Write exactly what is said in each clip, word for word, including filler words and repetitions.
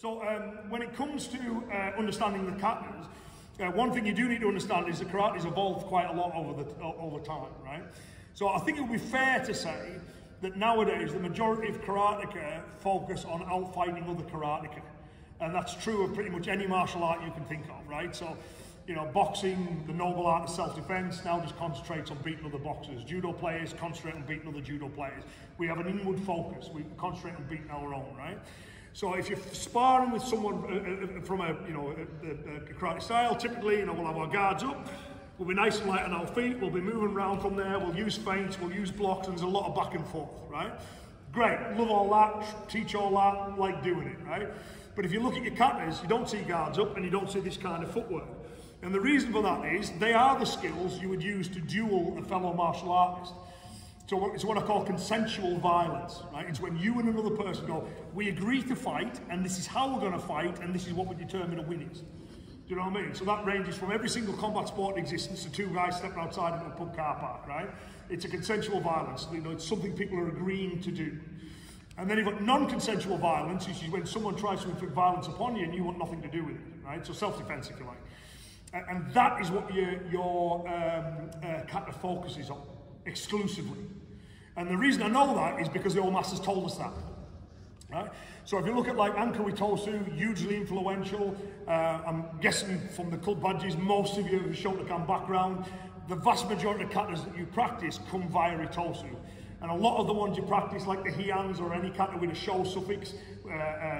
So um, when it comes to uh, understanding the katas, uh, one thing you do need to understand is that karate's evolved quite a lot over the over time, right? So I think it would be fair to say that nowadays the majority of karateka focus on outfighting other karateka, and that's true of pretty much any martial art you can think of, right? So, you know, boxing, the noble art of self-defense, now just concentrates on beating other boxers. Judo players concentrate on beating other judo players. We have an inward focus. We concentrate on beating our own, right? So if you're sparring with someone from a, you know, a, a karate style, typically, you know, we'll have our guards up. We'll be nice and light on our feet. We'll be moving around from there. We'll use feints. We'll use blocks. And there's a lot of back and forth, right? Great. Love all that. Teach all that. Like doing it, right? But if you look at your katas, you don't see guards up and you don't see this kind of footwork. And the reason for that is they are the skills you would use to duel a fellow martial artist. So it's what I call consensual violence, right? It's when you and another person go, we agree to fight, and this is how we're going to fight, and this is what would determine a win is. Do you know what I mean? So that ranges from every single combat sport in existence to two guys stepping outside of a pub car park, right? It's a consensual violence. You know, it's something people are agreeing to do. And then you've got non-consensual violence, which is when someone tries to inflict violence upon you and you want nothing to do with it, right? So self-defense, if you like. And that is what your, your um, uh, kata focuses on, exclusively. And the reason I know that is because the old masters told us that, right? So if you look at like Ankō Itosu, hugely influential, uh, I'm guessing from the club badges, most of you have a Shotokan background. The vast majority of katas that you practice come via Itosu. And a lot of the ones you practice, like the Hiyans or any kata with a sho suffix, uh, uh, uh, uh,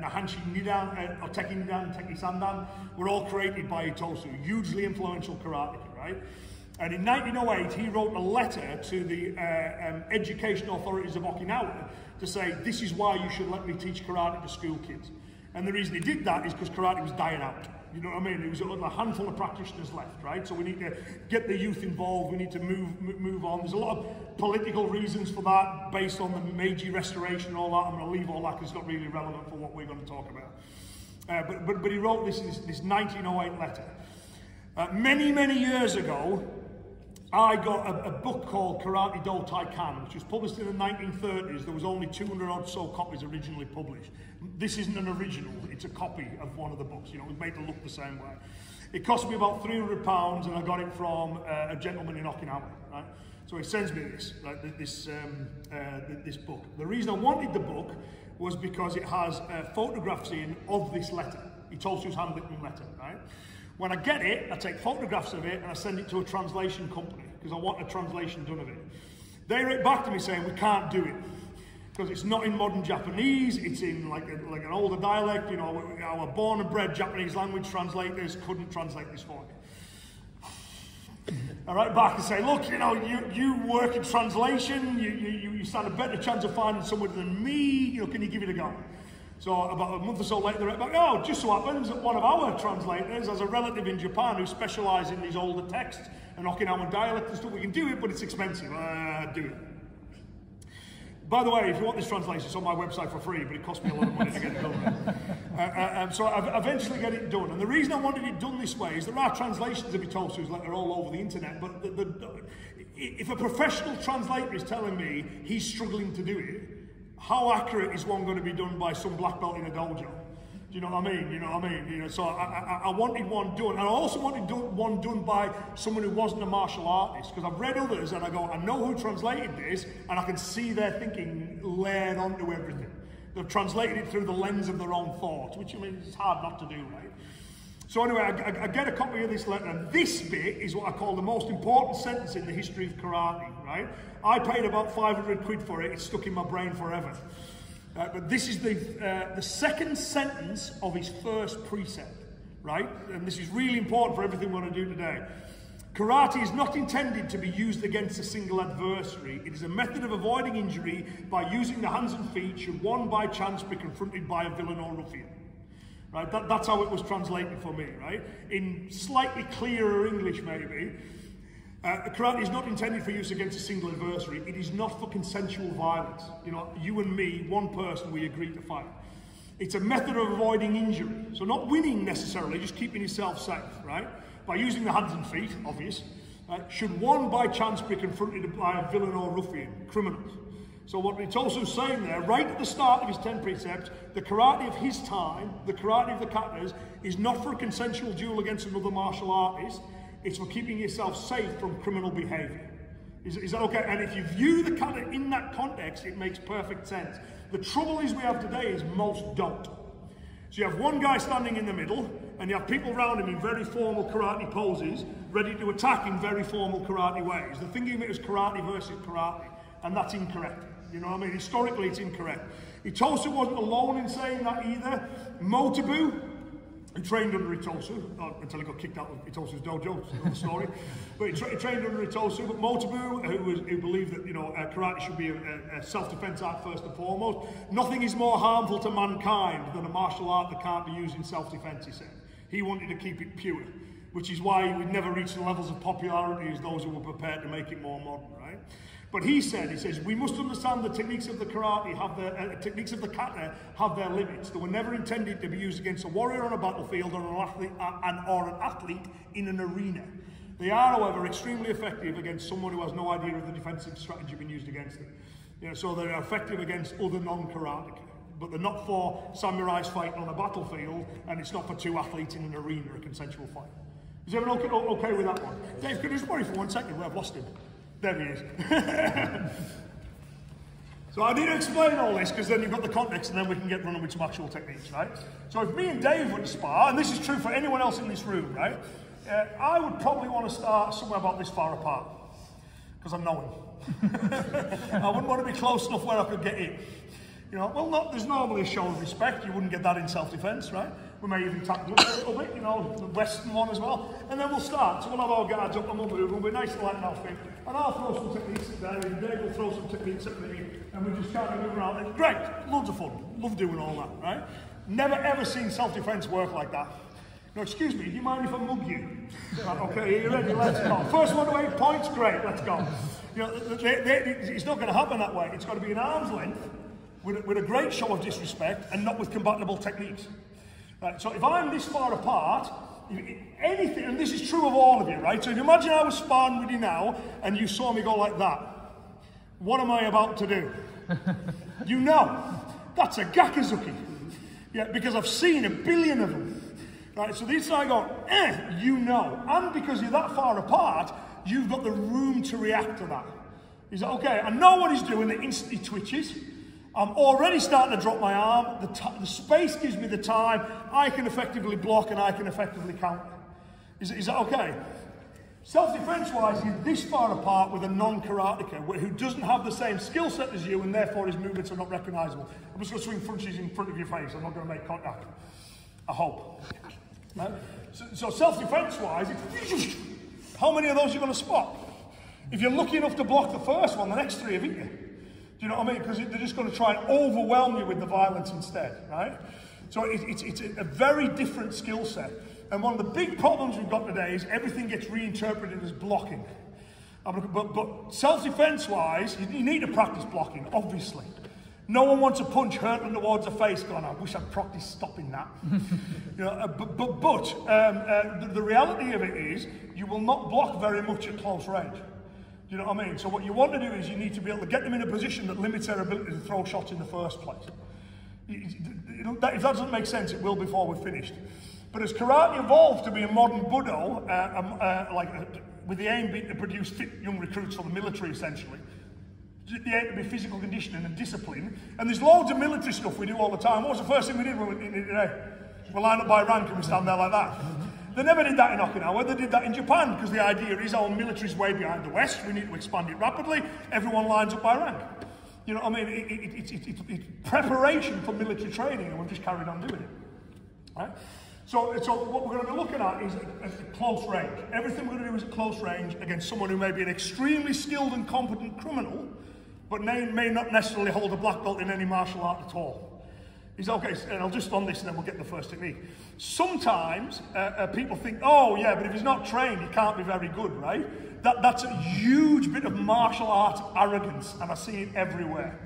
Nahanshi Nidan uh, or Tekinidan, Tekisandan, were all created by Itosu, hugely influential karateka, right? And in nineteen oh eight, he wrote a letter to the uh, um, education authorities of Okinawa to say, this is why you should let me teach karate to school kids. And the reason he did that is because karate was dying out. You know what I mean? There was a handful of practitioners left, right? So we need to get the youth involved. We need to move move on. There's a lot of political reasons for that based on the Meiji Restoration and all that. I'm going to leave all that because it's not really relevant for what we're going to talk about. Uh, but, but, but he wrote this, this, this nineteen oh eight letter. Uh, many, many years ago, I got a, a book called Karate Do Taikan, which was published in the nineteen thirties. There was only two hundred odd so copies originally published. This isn't an original, it's a copy of one of the books. You know, it was made to look the same way. It cost me about three hundred pounds, and I got it from uh, a gentleman in Okinawa, right? So he sends me this, right, this, um, uh, this book. The reason I wanted the book was because it has uh, photographs in of this letter. Itosu's handwritten letter, right? When I get it, I take photographs of it and I send it to a translation company because I want a translation done of it. They wrote back to me saying, we can't do it because it's not in modern Japanese, it's in like, a, like an older dialect, you know, our born and bred Japanese language translators couldn't translate this for me. I write back and say, look, you know, you, you work in translation, you, you, you stand a better chance of finding someone than me, you know, can you give it a go? So about a month or so later, they're like, oh, just so happens that one of our translators has a relative in Japan who specialises in these older texts and Okinawan dialect and stuff. We can do it, but it's expensive. Uh, do it. By the way, if you want this translation, it's on my website for free, but it cost me a lot of money to get it done. uh, uh, um, so I eventually get it done. And the reason I wanted it done this way is there are translations of Itosu's, like they're all over the internet, but the, the, if a professional translator is telling me he's struggling to do it, how accurate is one going to be done by some black belt in a dojo? Do you know what I mean? You know what I mean? You know, so I, I, I wanted one done, and I also wanted done, one done by someone who wasn't a martial artist, because I've read others and I go, I know who translated this, and I can see their thinking layered onto everything. They've translated it through the lens of their own thoughts, which I mean, it's hard not to do, right? So anyway, I, I get a copy of this letter, and this bit is what I call the most important sentence in the history of karate, right? I paid about five hundred quid for it, it's stuck in my brain forever. Uh, but this is the, uh, the second sentence of his first precept, right? And this is really important for everything we're going to do today. Karate is not intended to be used against a single adversary. It is a method of avoiding injury by using the hands and feet should one by chance be confronted by a villain or ruffian. Right? That, that's how it was translated for me, right? In slightly clearer English, maybe. Uh, karate is not intended for use against a single adversary. It is not for consensual violence. You know, you and me, one person, we agree to fight. It's a method of avoiding injury. So not winning necessarily, just keeping yourself safe, right? By using the hands and feet, obvious. Uh, should one by chance be confronted by a villain or ruffian, criminals? So what Itosu's saying there, right at the start of his ten precepts, the karate of his time, the karate of the katanas, is not for a consensual duel against another martial artist, it's for keeping yourself safe from criminal behaviour. Is, is that okay? And if you view the kata in that context, it makes perfect sense. The trouble is we have today is most don't. So you have one guy standing in the middle, and you have people around him in very formal karate poses, ready to attack in very formal karate ways. They're thinking of it as karate versus karate, and that's incorrect. You know what I mean? Historically, it's incorrect. Itosu wasn't alone in saying that either. Motobu, who trained under Itosu, until he got kicked out of Itosu's dojo, it's another story, but he, tra he trained under Itosu, but Motobu, who, was, who believed that, you know, uh, karate should be a, a self-defense art first and foremost. Nothing is more harmful to mankind than a martial art that can't be used in self-defense, he said. He wanted to keep it pure, which is why he would never reach the levels of popularity as those who were prepared to make it more modern, right? But he said, he says, we must understand the techniques of the karate have their, uh, techniques of the kata have their limits. They were never intended to be used against a warrior on a battlefield or an athlete, uh, an, or an athlete in an arena. They are, however, extremely effective against someone who has no idea of the defensive strategy being used against them. You know, so they are effective against other non-karateka. But they're not for samurais fighting on a battlefield, and it's not for two athletes in an arena, a consensual fight. Is everyone okay, okay with that one? Dave, could you just worry for one second where I've lost him? There he is. So I need to explain all this because then you've got the context and then we can get running with some actual techniques, right? So if me and Dave were to spar, and this is true for anyone else in this room, right? Uh, I would probably want to start somewhere about this far apart because I'm knowing. I wouldn't want to be close enough where I could get in. You know, well, not, there's normally a show of respect. You wouldn't get that in self-defense, right? We may even tap them up a little bit, you know, the Western one as well. And then we'll start. So we'll have our guards up and we'll move. We'll be nice and light and our thing. And I'll throw some techniques at there, and Dave will throw some techniques at me. And we just kind of move around. And great. Loads of fun. Love doing all that, right? Never, ever seen self-defense work like that. No, excuse me, do you mind if I mug you? Like, okay, are you ready? Let's go. First one to eight points, great, let's go. You know, they, they, it's not going to happen that way. It's got to be an arm's length. With a, with a great show of disrespect and not with compatible techniques. Right, so if I'm this far apart, anything, and this is true of all of you, right? So if you imagine I was sparring with you now and you saw me go like that. What am I about to do? You know, that's a gakazuki. Yeah, because I've seen a billion of them. Right, so this I go, eh, you know. And because you're that far apart, you've got the room to react to that. He's like, okay, I know what he's doing, the instant he twitches. I'm already starting to drop my arm, the, t the space gives me the time, I can effectively block and I can effectively counter. Is, is that okay? Self-defense wise, you're this far apart with a non-karateka who doesn't have the same skill set as you and therefore his movements are not recognizable. I'm just going to swing punches in front of your face, I'm not going to make contact. I hope. Right? So, so self-defense wise, it's how many of those you're going to spot? If you're lucky enough to block the first one, the next three have eaten you. Do you know what I mean? Because they're just going to try and overwhelm you with the violence instead, right? So it, it, it's a very different skill set. And one of the big problems we've got today is everything gets reinterpreted as blocking. But, but self-defense wise, you need to practice blocking, obviously. No one wants a punch hurtling towards the face going, I wish I'd practiced stopping that. You know, but but, but um, uh, the, the reality of it is you will not block very much at close range. Do you know what I mean? So what you want to do is you need to be able to get them in a position that limits their ability to throw shots in the first place. If that doesn't make sense, it will before we're finished. But as karate evolved to be a modern budo, uh, uh, like uh, with the aim being to produce fit young recruits for the military, essentially, the aim to be physical conditioning and discipline. And there's loads of military stuff we do all the time. What was the first thing we did when we did it today? We line up by rank and we stand there like that. They never did that in Okinawa, they did that in Japan, because the idea is our military's way behind the West, we need to expand it rapidly, everyone lines up by rank. You know what I mean? It, it, it, it, it, it's preparation for military training, and we've just carried on doing it. Right? So, so what we're going to be looking at is at, at close range. Everything we're going to do is at close range against someone who may be an extremely skilled and competent criminal, but may, may not necessarily hold a black belt in any martial art at all. He's okay, and I'll just on this and then we'll get the first technique. Sometimes uh, uh, people think, oh yeah, but if he's not trained, he can't be very good, right? That, that's a huge bit of martial arts arrogance, and I see it everywhere.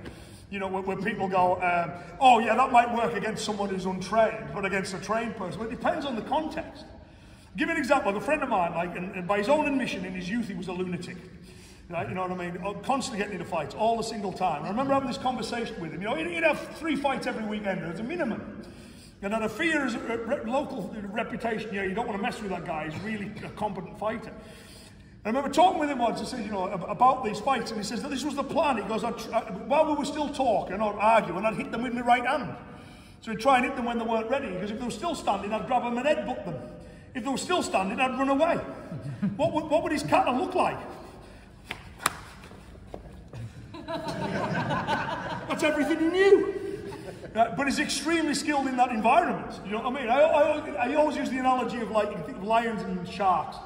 You know, when, when people go, um, oh yeah, that might work against someone who's untrained, but against a trained person. Well, it depends on the context. I'll give you an example. A friend of mine, like, and, and by his own admission, in his youth, he was a lunatic. You know what I mean? Constantly getting into fights, all the single time. I remember having this conversation with him. You know, he'd have three fights every weekend as a minimum. You know, the fear is a local reputation. You know, you don't want to mess with that guy. He's really a competent fighter. I remember talking with him once. I said, you know, about these fights, and he says that this was the plan. He goes, I, I, while we were still talking, I'd argue, and I'd hit them with my right hand. So he'd try and hit them when they weren't ready, because if they were still standing, I'd grab them and headbutt them. If they were still standing, I'd run away. What would, what would his kata look like? That's everything he knew. Uh, but he's extremely skilled in that environment. You know what I mean? I, I, I always use the analogy of, like, you think of lions and sharks.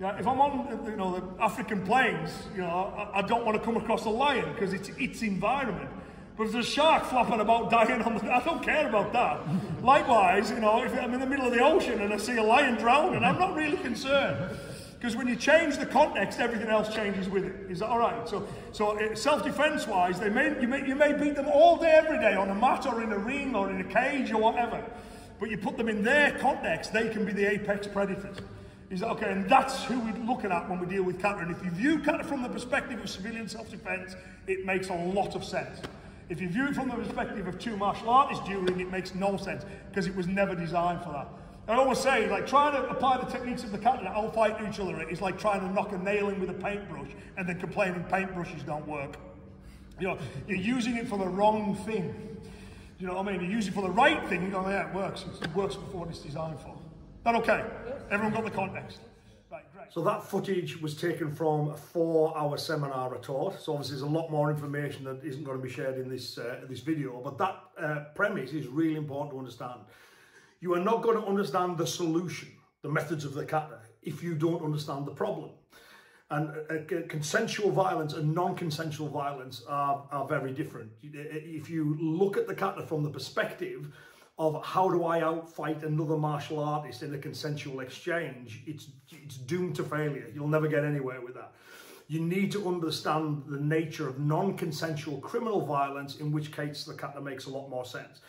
Yeah, if I'm on, you know, the African plains, you know, I, I don't want to come across a lion because it's its environment. But if there's a shark flopping about dying on the, I don't care about that. Likewise, you know, if I'm in the middle of the ocean and I see a lion drowning, I'm not really concerned. Because when you change the context, everything else changes with it. Is that all right? So, so self-defense wise, they may, you, may, you may beat them all day, every day on a mat or in a ring or in a cage or whatever. But you put them in their context, they can be the apex predators. Is that okay? And that's who we're looking at when we deal with kata. And if you view kata from the perspective of civilian self-defense, it makes a lot of sense. If you view it from the perspective of two martial artists dueling, it makes no sense, because it was never designed for that. I always say, like, trying to apply the techniques of the kata to all fight each other is like trying to knock a nail in with a paintbrush and then complaining paintbrushes don't work. You know, you're using it for the wrong thing. You know what I mean? You use it for the right thing, you go, yeah, it works. It works for what it's designed for. That okay? Everyone got the context? Right, great. So that footage was taken from a four hour seminar I taught. So obviously there's a lot more information that isn't going to be shared in this, uh, this video. But that uh, premise is really important to understand. You are not going to understand the solution, the methods of the kata, if you don't understand the problem. And uh, consensual violence and non-consensual violence are, are very different. If you look at the kata from the perspective of how do I outfight another martial artist in a consensual exchange, it's, it's doomed to failure. You'll never get anywhere with that. You need to understand the nature of non-consensual criminal violence, in which case the kata makes a lot more sense.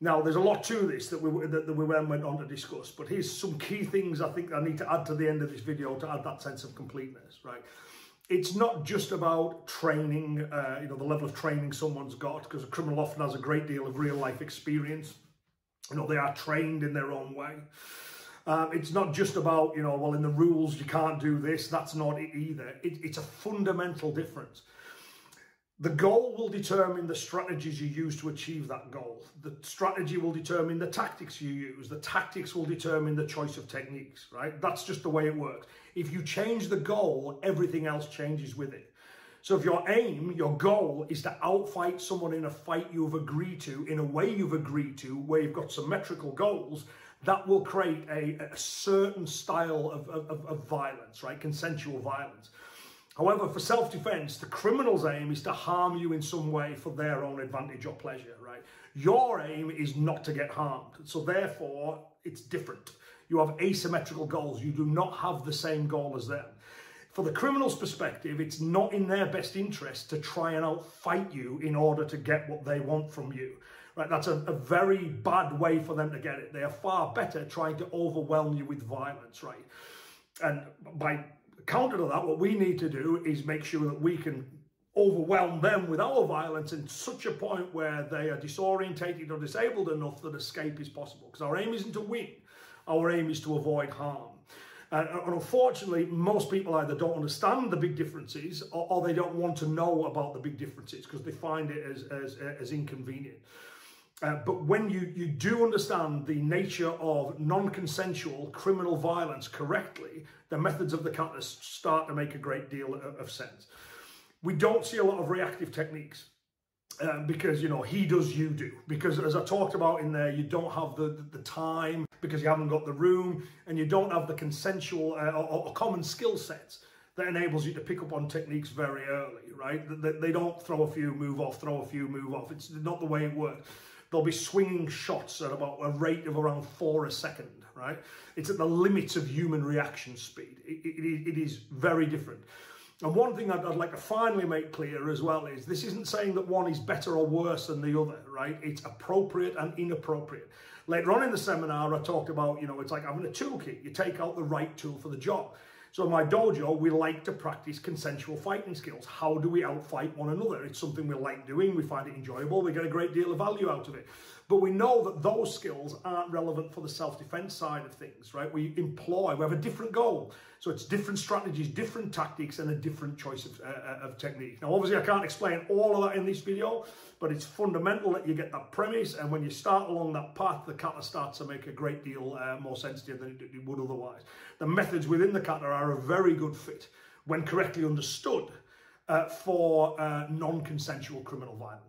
Now, there's a lot to this that we, that we went on to discuss, but here's some key things I think I need to add to the end of this video to add that sense of completeness, right? It's not just about training, uh, you know, the level of training someone's got, because a criminal often has a great deal of real life experience. You know, they are trained in their own way. Um, it's not just about, you know, well, in the rules, you can't do this. That's not it either. It, it's a fundamental difference. The goal will determine the strategies you use to achieve that goal. The strategy will determine the tactics you use. The tactics will determine the choice of techniques, right? That's just the way it works. If you change the goal, everything else changes with it. So if your aim, your goal is to outfight someone in a fight you've agreed to, in a way you've agreed to, where you've got symmetrical goals, that will create a, a certain style of, of, of violence, right? Consensual violence. However, for self-defense, the criminal's aim is to harm you in some way for their own advantage or pleasure, right? Your aim is not to get harmed. So therefore, it's different. You have asymmetrical goals. You do not have the same goal as them. For the criminal's perspective, it's not in their best interest to try and outfight you in order to get what they want from you, right? That's a, a very bad way for them to get it. They are far better trying to overwhelm you with violence, right? And by counter to that, what we need to do is make sure that we can overwhelm them with our violence in such a point where they are disorientated or disabled enough that escape is possible. Because our aim isn't to win. Our aim is to avoid harm. And, and unfortunately, most people either don't understand the big differences or, or they don't want to know about the big differences because they find it as, as, as inconvenient. Uh, but when you, you do understand the nature of non-consensual criminal violence correctly, the methods of the kata start to make a great deal of, of sense. We don't see a lot of reactive techniques uh, because, you know, he does, you do. Because as I talked about in there, you don't have the, the time because you haven't got the room and you don't have the consensual uh, or, or common skill sets that enables you to pick up on techniques very early, right? They, they don't throw a few, move off, throw a few, move off. It's not the way it works. They'll be swinging shots at about a rate of around four a second, right? It's at the limits of human reaction speed. It, it, it is very different. And one thing I'd, I'd like to finally make clear as well is this isn't saying that one is better or worse than the other, right? It's appropriate and inappropriate. Later on in the seminar, I talked about, you know, it's like having a toolkit. You take out the right tool for the job. So in my dojo, we like to practice consensual fighting skills. How do we outfight one another? It's something we like doing. We find it enjoyable. We get a great deal of value out of it. But we know that those skills aren't relevant for the self-defense side of things, right? We employ, we have a different goal. So it's different strategies, different tactics, and a different choice of, uh, of technique. Now, obviously, I can't explain all of that in this video, but it's fundamental that you get that premise. And when you start along that path, the kata starts to make a great deal uh, more sense to you than it, it would otherwise. The methods within the kata are a very good fit, when correctly understood, uh, for uh, non-consensual criminal violence.